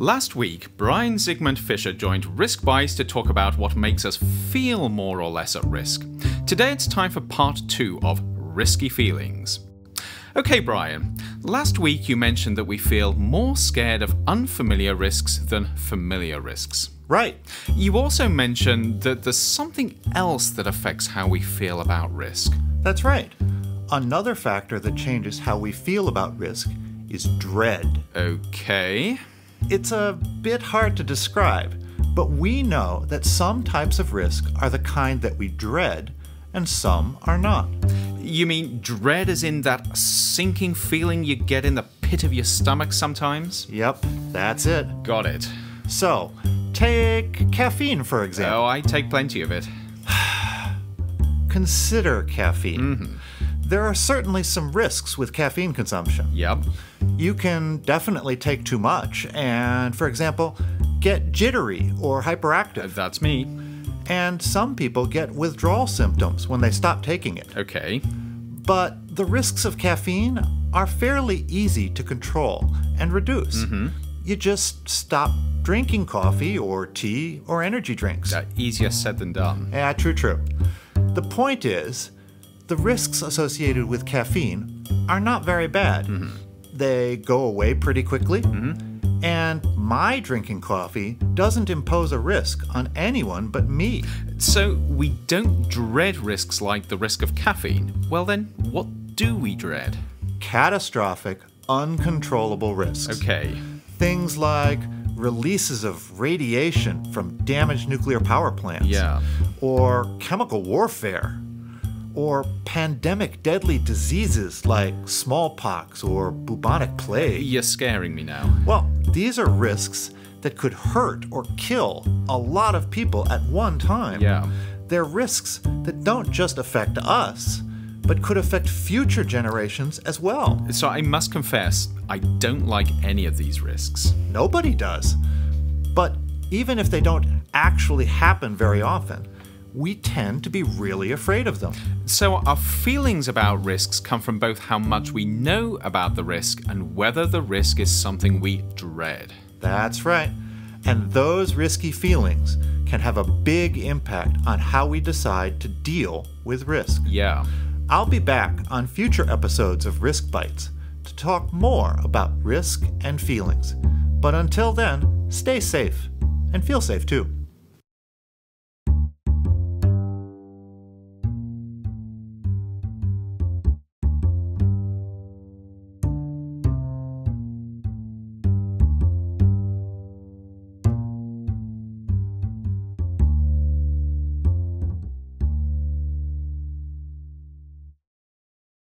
Last week, Brian Zikmund-Fisher joined Risk Bites to talk about what makes us feel more or less at risk. Today it's time for part 2 of Risky Feelings. Okay, Brian, last week you mentioned that we feel more scared of unfamiliar risks than familiar risks. Right. You also mentioned that there's something else that affects how we feel about risk. That's right. Another factor that changes how we feel about risk is dread. Okay. It's a bit hard to describe, but we know that some types of risk are the kind that we dread, and some are not. You mean dread as in that sinking feeling you get in the pit of your stomach sometimes? Yep, that's it. Got it. So, take caffeine, for example. Oh, I take plenty of it. Consider caffeine. There are certainly some risks with caffeine consumption. Yep. You can definitely take too much and, for example, get jittery or hyperactive. That's me. And some people get withdrawal symptoms when they stop taking it. Okay. But the risks of caffeine are fairly easy to control and reduce. You just stop drinking coffee or tea or energy drinks. Yeah, easier said than done. Yeah, true. The point is, the risks associated with caffeine are not very bad. They go away pretty quickly, and my drinking coffee doesn't impose a risk on anyone but me. So we don't dread risks like the risk of caffeine. Well then, what do we dread? Catastrophic, uncontrollable risks. Okay. Things like releases of radiation from damaged nuclear power plants. Yeah. Or chemical warfare. Or pandemic deadly diseases like smallpox or bubonic plague. You're scaring me now. Well, these are risks that could hurt or kill a lot of people at one time. Yeah. They're risks that don't just affect us, but could affect future generations as well. So I must confess, I don't like any of these risks. Nobody does. But even if they don't actually happen very often, we tend to be really afraid of them. So our feelings about risks come from both how much we know about the risk and whether the risk is something we dread. That's right. And those risky feelings can have a big impact on how we decide to deal with risk. Yeah. I'll be back on future episodes of Risk Bites to talk more about risk and feelings. But until then, stay safe and feel safe too.